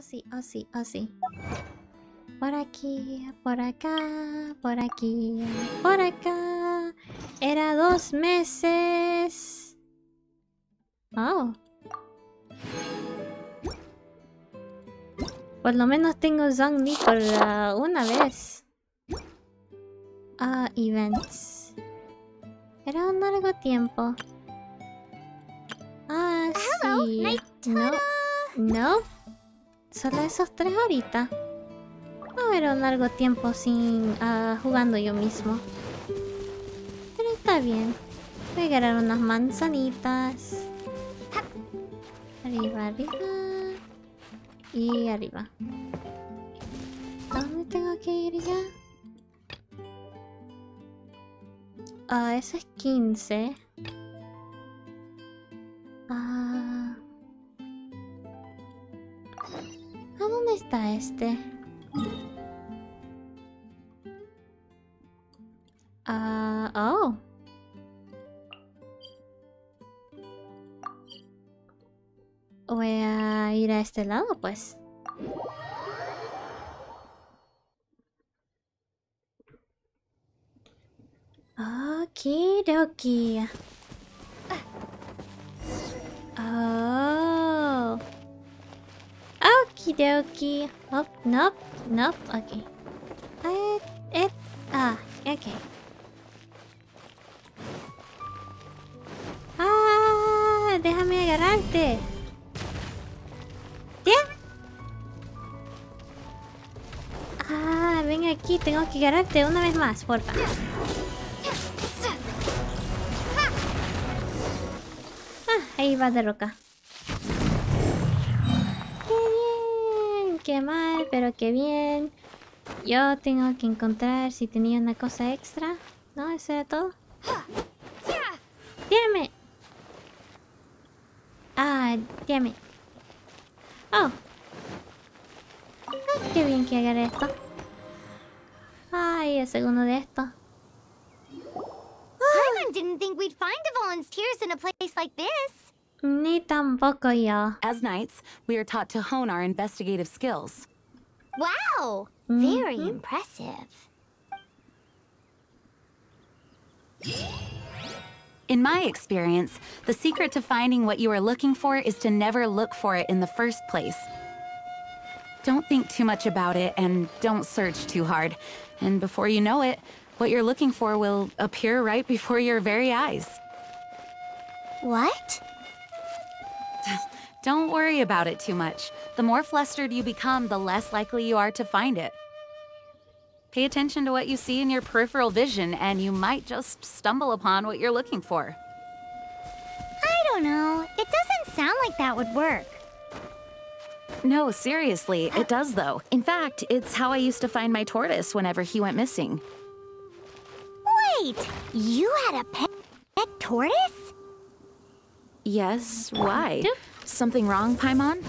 así, así, así. Por aquí, por acá, por aquí, por acá. Era 2 meses. Oh. Por lo menos tengo Zhongli por una vez. Events. Era un largo tiempo. Ah, sí. No. No. Solo esos 3 ahorita. No era un largo tiempo sin jugando yo mismo. Pero está bien. Voy a agarrar unas manzanitas. Arriba, arriba. Y arriba. ¿Dónde tengo que ir ya? Ah, eso es 15. Ah. ¿A dónde está este? Ah, oh. Voy a ir a este lado, pues. Okidoki. Oh. Okidoki. Oh, nope, nope, okay. Okay. Ah, déjame agarrarte. Ah, ven aquí, tengo que agarrarte una vez más, por favor. Ah, ahí va de roca. Qué bien, qué mal, pero qué bien. Yo tengo que encontrar si tenía una cosa extra. ¿No? ¿Eso era todo? ¡Tírame! Ah, tírame. Oh. Ay, qué bien que agarré esto. Ay, el segundo de esto. Paimon didn't think we'd find the volunteers in a place like this. Ni tampoco yo. As knights, we are taught to hone our investigative skills. Wow, very impressive. In my experience, the secret to finding what you are looking for is to never look for it in the first place. Don't think too much about it and don't search too hard. And before you know it, what you're looking for will appear right before your very eyes. What? Don't worry about it too much. The more flustered you become, the less likely you are to find it. Pay attention to what you see in your peripheral vision and you might just stumble upon what you're looking for. I don't know. It doesn't sound like that would work. No, seriously, it does though. In fact, it's how I used to find my tortoise whenever he went missing. Wait, you had a pet tortoise? Yes, why? Something wrong, Paimon?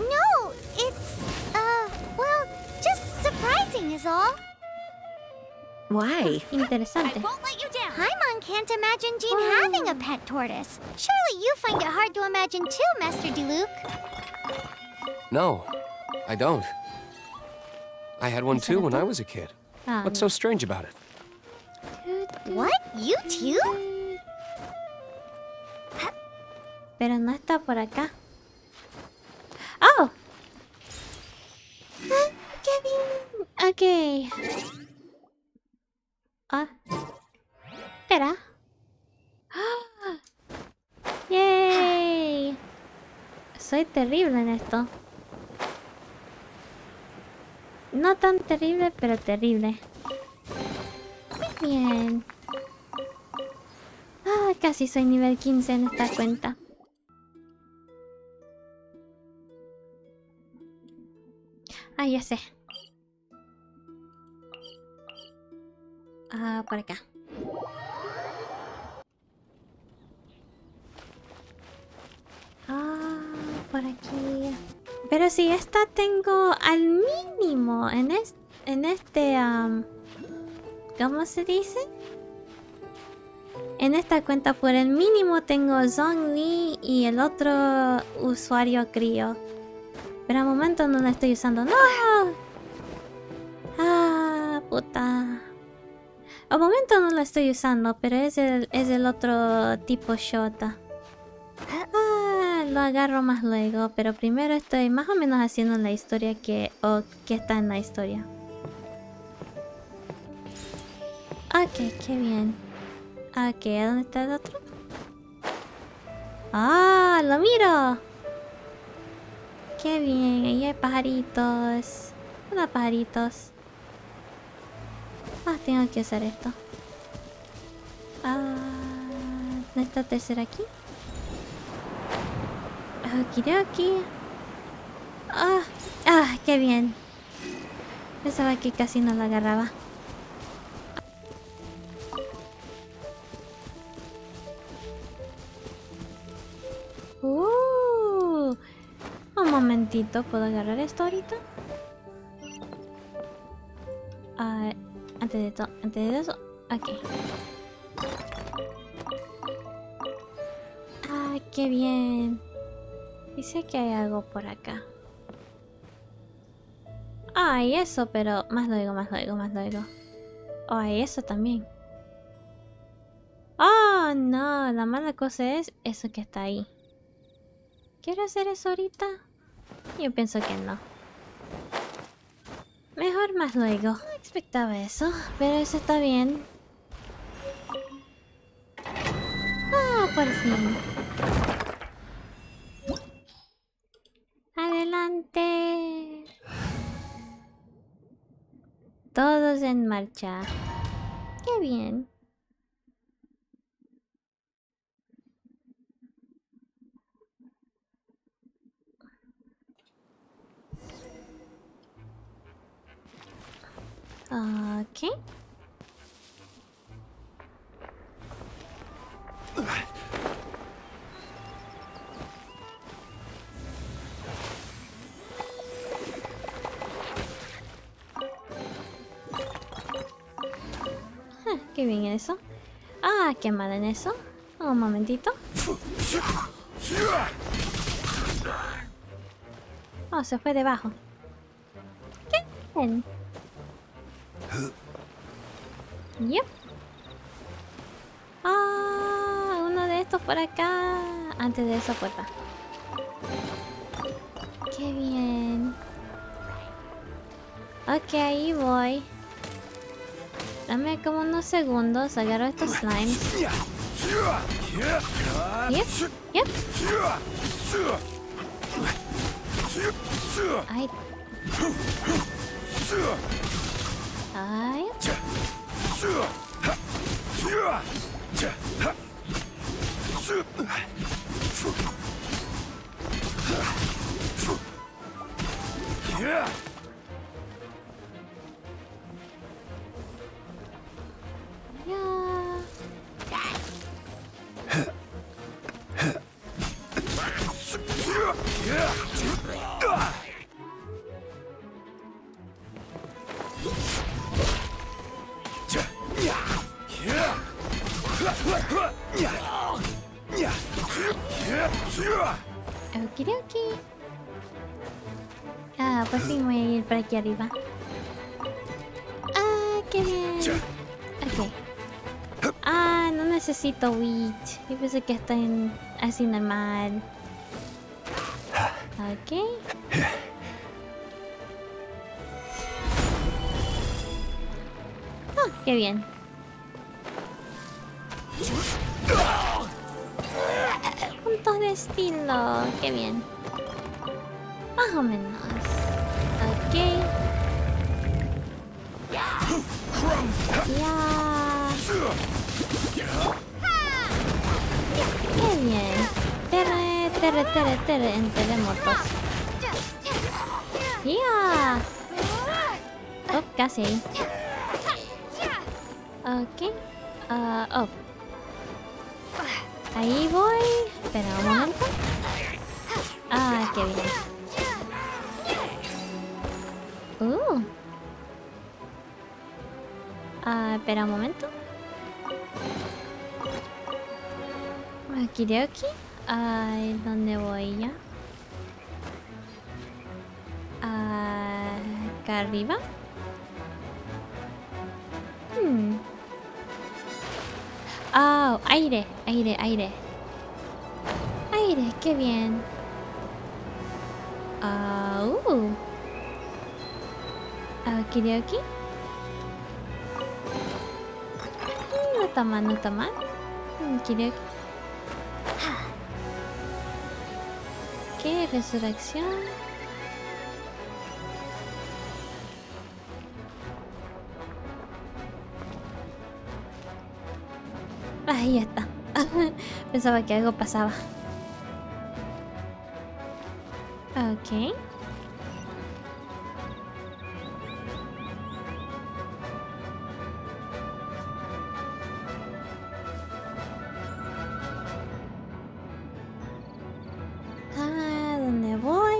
No, it's, well, just surprising is all. Why? Interesante. I won't let you down. Paimon can't imagine Jean having a pet tortoise. Surely you find it hard to imagine too, Master Diluc. No, I don't. I had one too when I was a kid. What's so strange about it? What? You too? Pero no está por acá. Oh! Okay. Ah. Espera. ¡Yay! Soy terrible en esto. No tan terrible, pero terrible. Muy bien. Ah, casi soy nivel 15 en esta cuenta. Ah, ya sé. Ah, por acá. Ah, por aquí. Pero si esta tengo al mínimo en, ¿cómo se dice? En esta cuenta por el mínimo tengo Zhongli y el otro usuario crío. Pero al momento no la estoy usando. ¡No! ¡Ah! ¡Puta! Al momento no la estoy usando, pero es el otro tipo Shota. Ah, lo agarro más luego, pero primero estoy más o menos haciendo la historia que está en la historia. Ok, qué bien. Ok, ¿a dónde está el otro? ¡Ah! ¡Lo miro! ¡Qué bien! Ahí hay pajaritos. Hola, pajaritos. Ah, tengo que usar esto. Ah, ¿dónde está el tercero aquí? Okidoki. ¡Ah! ¡Ah! ¡Qué bien! Pensaba que casi no lo agarraba. Un momentito, ¿puedo agarrar esto ahorita? Antes de eso, ok. Ah, qué bien. Dice que hay algo por acá. Hay eso, pero más luego. Hay eso también. Oh, no, la mala cosa es eso que está ahí. ¿Quiero hacer eso ahorita? Yo pienso que no. Mejor más luego. No expectaba eso, pero eso está bien. Ah, por fin. Adelante. Todos en marcha. Qué bien. Ok. Qué bien eso. Ah, qué mal en eso. Un momentito. Oh, se fue debajo. Qué bien. Yep. Ah, uno de estos por acá. Antes de esa puerta. Qué bien. Ok, ahí voy. Dame como unos segundos. Agarro estos slimes. Yep. Ay. Ay. Okidoki. Ah, pues sí, voy a ir por aquí arriba. Ah, qué bien. Ok. Ah, no necesito witch. Yo pienso que está así normal. Ok. Ah, qué bien. Puntos de estilo, qué bien. Más o menos. Ok. Qué bien. Terre en terremotos. Oh, casi. Ok. Oh. Ahí voy. Espera un momento. Ah, qué bien. Espera un momento. Okidoki. ¿Dónde voy ya? acá arriba. Oh, aire, aire, aire. Aire, qué bien. Okidoki. No toma, no toma. Okidoki. ¿Qué? Resurrección. Ahí ya está. Pensaba que algo pasaba. Ok. ¿Dónde voy?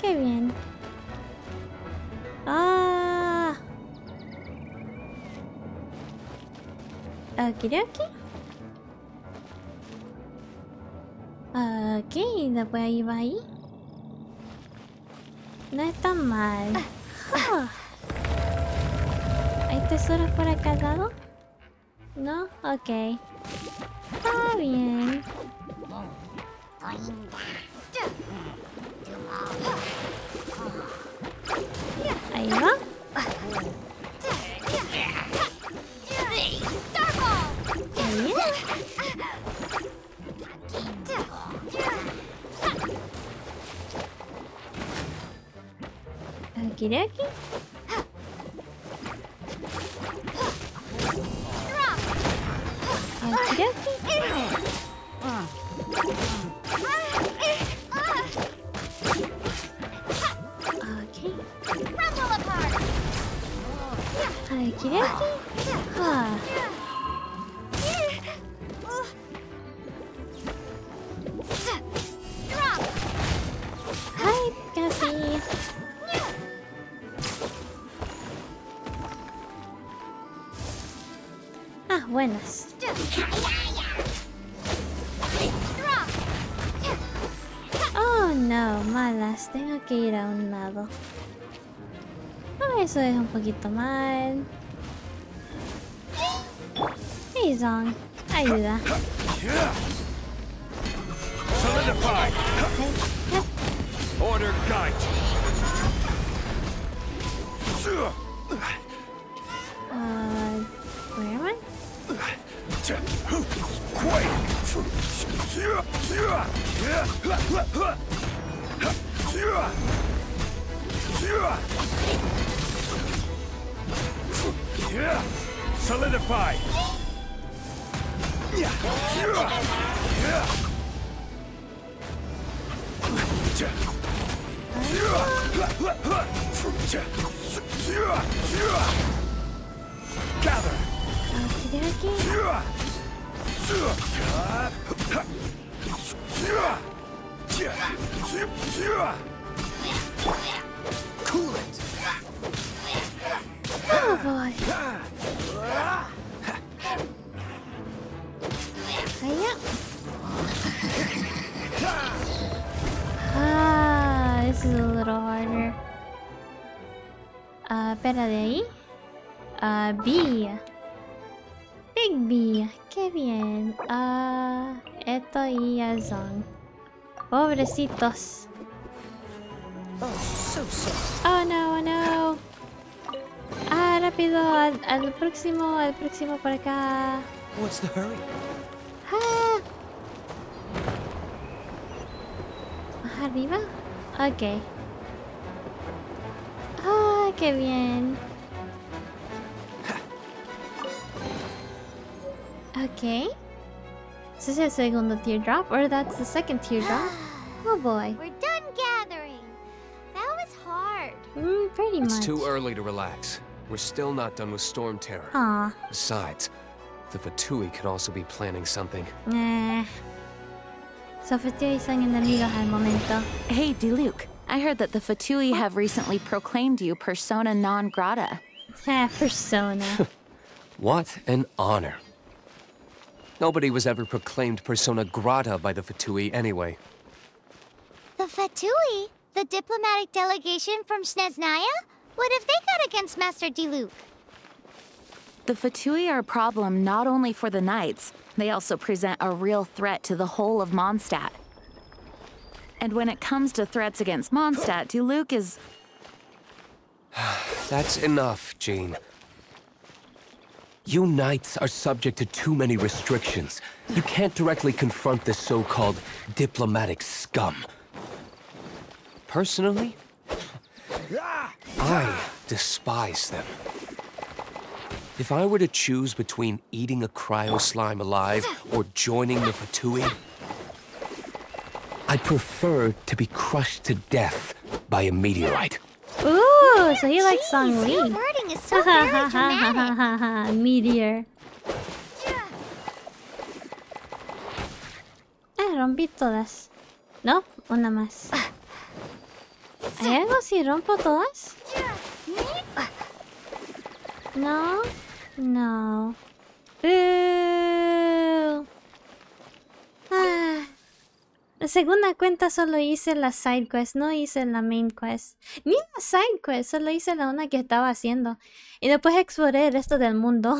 Qué bien. Okidoki. Ok, después ahí va ahí. No está mal. ¿Hay tesoros por acá al lado? No, ok. Está bien. Ahí va. Okidoki. Okidoki. Okay. Okidoki. Buenas. Oh no, malas. Tengo que ir a un lado. Eso es un poquito mal. Hey, Zhong, ayuda. Solidify. Order guide. Where am I? Solidify. Gather. Cool it. Oh boy. Ah, this is a little harder. Espera de ahí. B. Big B, qué bien. Esto y a Zhong. Pobrecitos. Oh no, oh no. Rápido, al próximo por acá. What's the hurry? ¿Más arriba? Ok. Qué bien. Okay. Is this the second teardrop, or that's the second teardrop? Oh boy. We're done gathering. That was hard. Pretty much. It's too early to relax. We're still not done with Storm Terror. Aww. Besides, the Fatui could also be planning something. So Fatui son enemigos al momento. Hey, Diluc. I heard that the Fatui have recently proclaimed you persona non grata. Persona. What an honor. Nobody was ever proclaimed persona grata by the Fatui anyway. The Fatui? The diplomatic delegation from Shneznaya? What have they got against Master Diluc? The Fatui are a problem not only for the Knights, they also present a real threat to the whole of Mondstadt. And when it comes to threats against Mondstadt, Diluc is... That's enough, Jean. You Knights are subject to too many restrictions. You can't directly confront this so-called diplomatic scum. Personally, I despise them. If I were to choose between eating a cryo-slime alive or joining the Fatui, I'd prefer to be crushed to death by a meteorite. Ooh, so you like Zhongli. Your wording is so very dramatic. Meteor. Rompí todas. No, una más. ¿Hay algo si rompo todas? No. No. Ah. La segunda cuenta solo hice la side quest, no hice la main quest. Ni la side quest, solo hice la una que estaba haciendo. Y después exploré el resto del mundo.